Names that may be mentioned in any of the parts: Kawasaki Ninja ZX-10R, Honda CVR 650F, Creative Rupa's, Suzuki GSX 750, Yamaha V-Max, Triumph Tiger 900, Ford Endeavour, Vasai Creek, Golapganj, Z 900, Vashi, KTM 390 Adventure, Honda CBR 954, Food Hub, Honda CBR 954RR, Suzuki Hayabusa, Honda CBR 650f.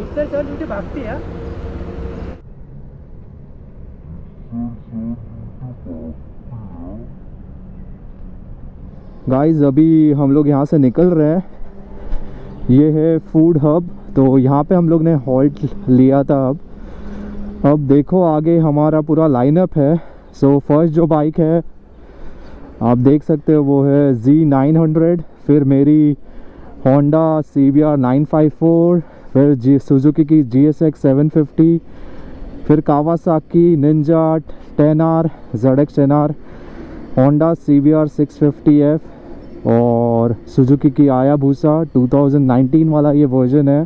विस्तार उठे भागती है गाइस। अभी हम लोग यहाँ से निकल रहे हैं, ये है फूड हब, तो यहाँ पे हम लोग ने हॉल्ट लिया था। अब देखो आगे हमारा पूरा लाइनअप है। सो फर्स्ट जो बाइक है आप देख सकते हो वो है Z 900, फिर मेरी Honda CBR 954, फिर सुजुकी की GSX 750, फिर Kawasaki Ninja ZX-10R, Honda CVR 650F और सुजुकी की हायाबुसा 2019 वाला ये वर्जन है,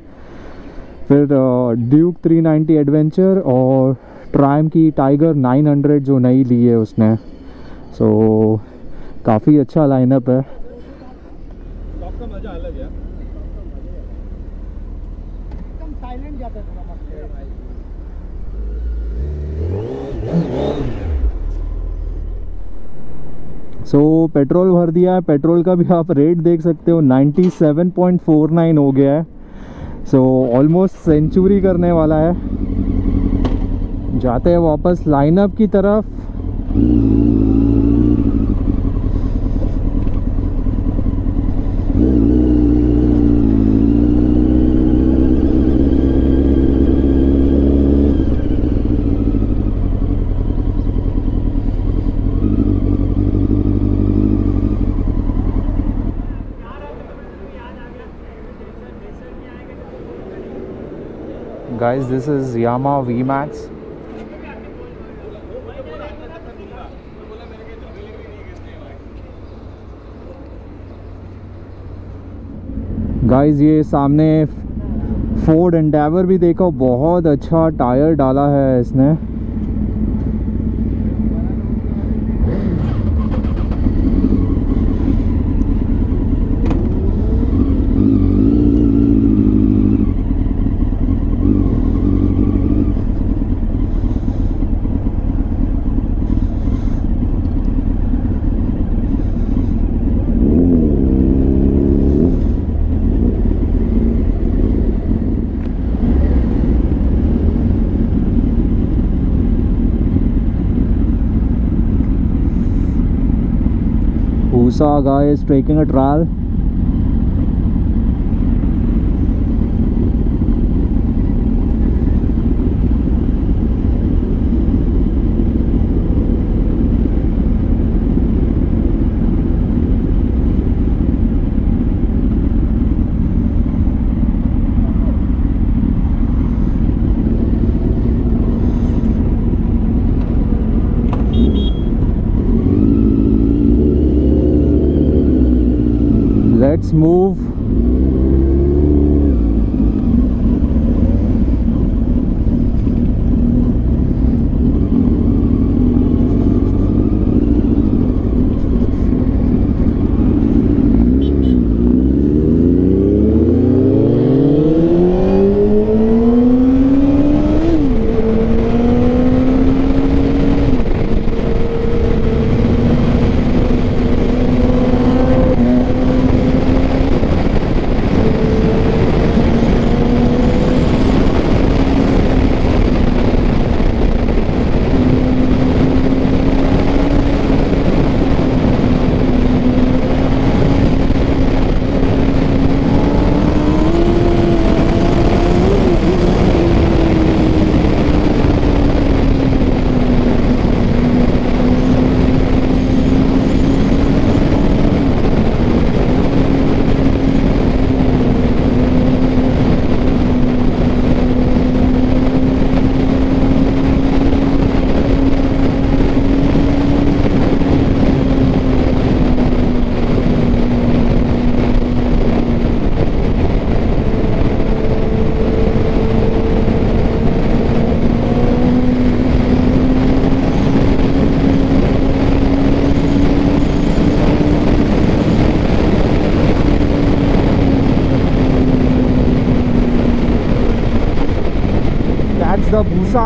फिर ड्यूक 390 एडवेंचर और ट्रायम्फ की टाइगर 900 जो नई ली है उसने। सो काफ़ी अच्छा लाइनअप है। का मजा अलग है, एकदम साइलेंट जाता है पूरा भाई। सो पेट्रोल भर दिया है, पेट्रोल का भी आप रेट देख सकते हो 97.49 हो गया है। सो ऑलमोस्ट सेंचुरी करने वाला है। जाते हैं वापस लाइनअप की तरफ। Guys, this is Yamaha V-Max. Guys, ये सामने Ford Endeavour भी देखो, बहुत अच्छा टायर डाला है इसने। Hayabusa guy is taking a trial. Let's move. The Busa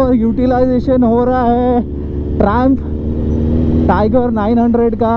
को यूटिलाइजेशन हो रहा है ट्रायम्फ टाइगर 900 का।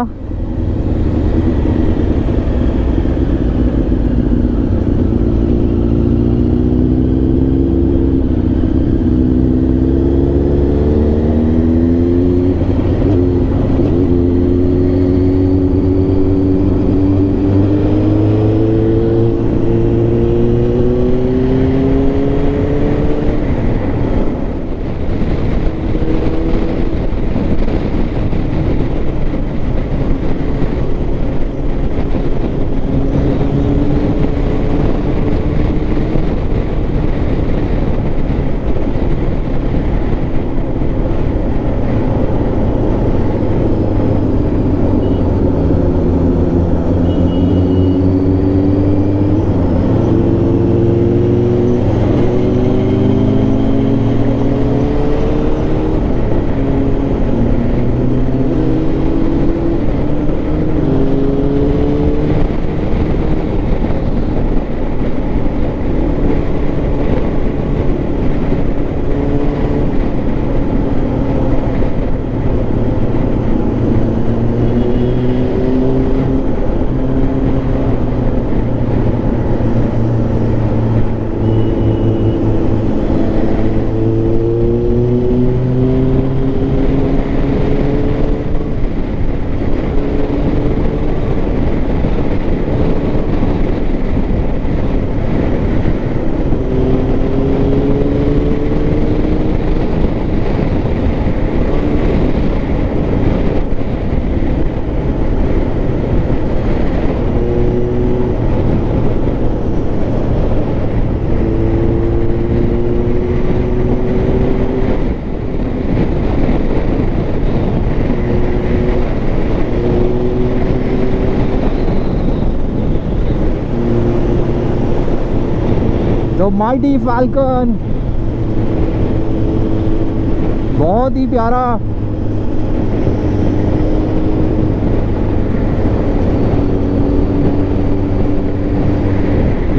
तो माइटी फाल्कन बहुत ही प्यारा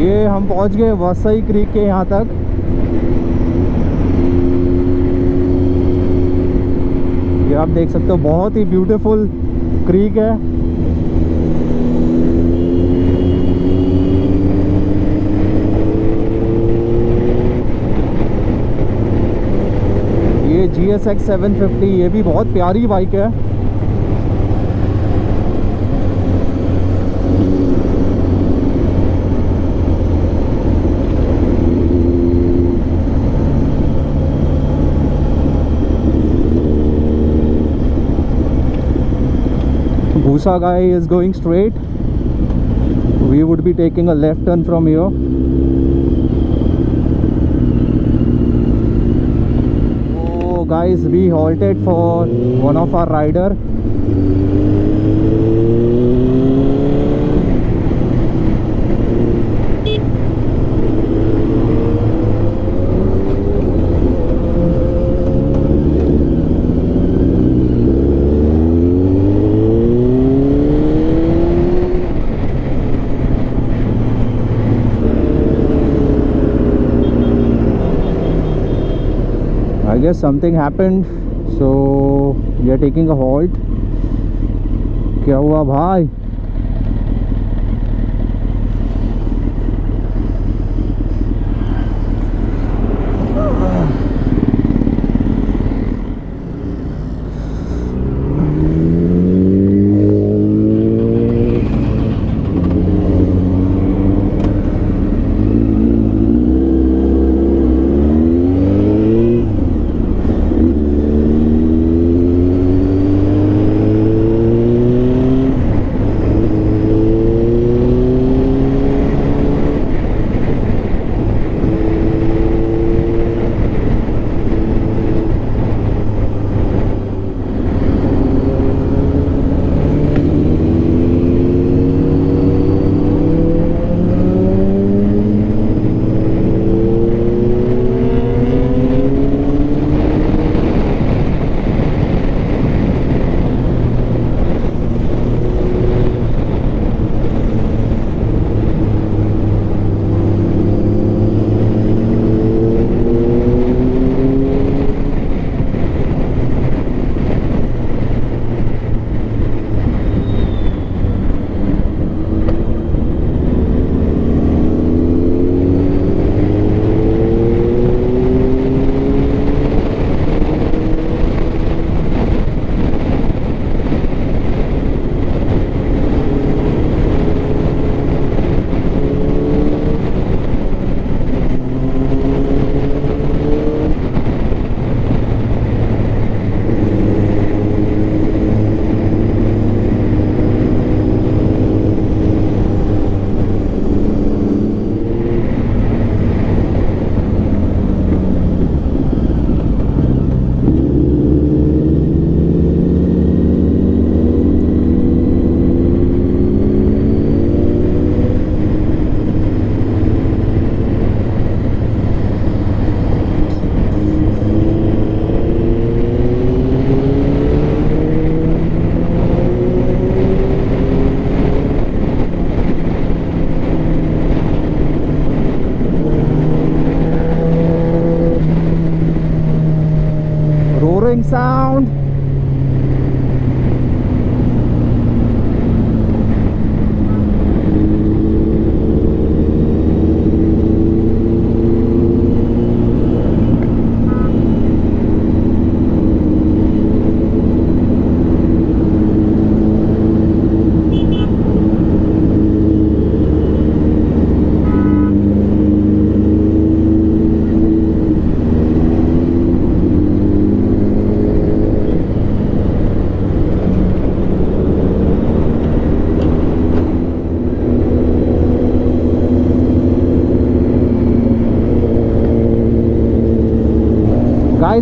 ये हम पहुंच गए वसई क्रीक के यहाँ तक। ये आप देख सकते हो बहुत ही ब्यूटीफुल क्रीक है। GSX 750 ये भी बहुत प्यारी बाइक है। Busa guy is going straight. We would be taking a left turn from here. Guys, we halted for one of our rider. I guess something happened, so we are taking a halt. क्या हुआ भाई?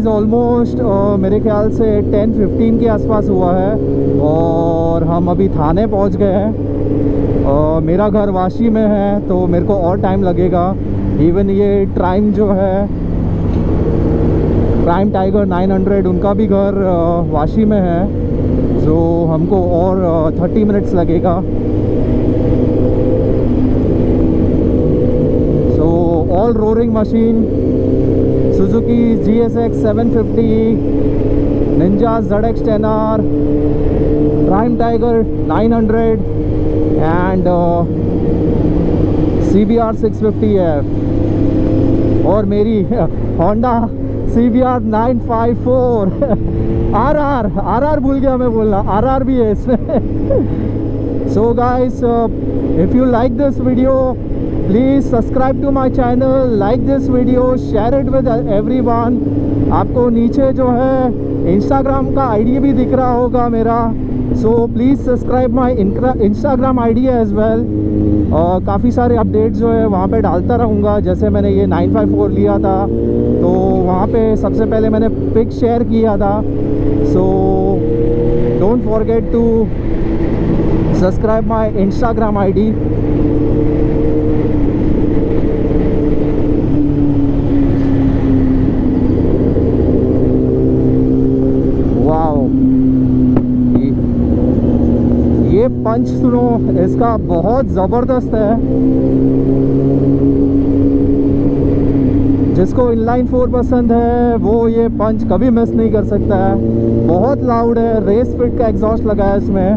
Price almost मेरे ख्याल से 10-15 के आसपास हुआ है। और हम अभी थाने पहुंच गए हैं। मेरा घर वाशी में है तो मेरे को और टाइम लगेगा। इवन ये ट्राइम जो है, ट्राइम्फ टाइगर 900, उनका भी घर वाशी में है, जो हमको और 30 मिनट्स लगेगा। So all roaring machine, Suzuki GSX 750, Ninja ZX-10R, Triumph Tiger 900 and CBR 650F और मेरी Honda CVR 954 RR भूल गया मैं बोलना, RR भी है इसमें। So guys, if you like this video, please subscribe to my channel, like this video, share it with everyone। आपको नीचे जो है Instagram का ID भी दिख रहा होगा मेरा, so please subscribe my Instagram ID as well। काफ़ी सारे अपडेट्स जो है वहाँ पे डालता रहूँगा। जैसे मैंने ये 954 लिया था तो वहाँ पे सबसे पहले मैंने पिक शेयर किया था। So don't forget to subscribe my Instagram ID. पंच सुनो, इसका बहुत ज़बरदस्त है। जिसको इनलाइन 4 पसंद है वो ये पंच कभी मिस नहीं कर सकता है। बहुत लाउड है, रेस फिट का एग्जॉस्ट लगा है इसमें।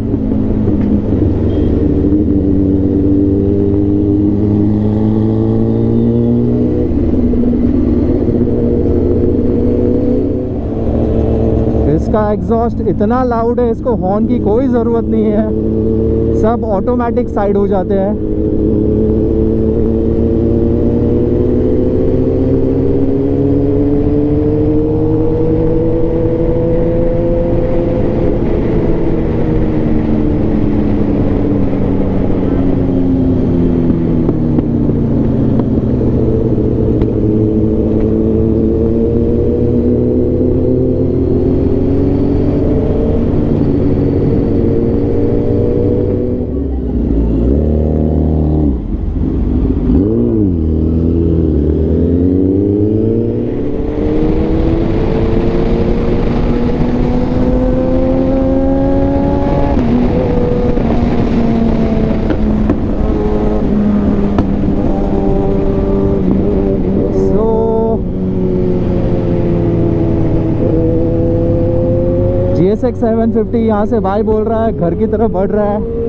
इसका एग्जॉस्ट इतना लाउड है, इसको हॉर्न की कोई ज़रूरत नहीं है, सब ऑटोमेटिक साइड हो जाते हैं। GSX 750 यहाँ से भाई बोल रहा है, घर की तरफ बढ़ रहा है।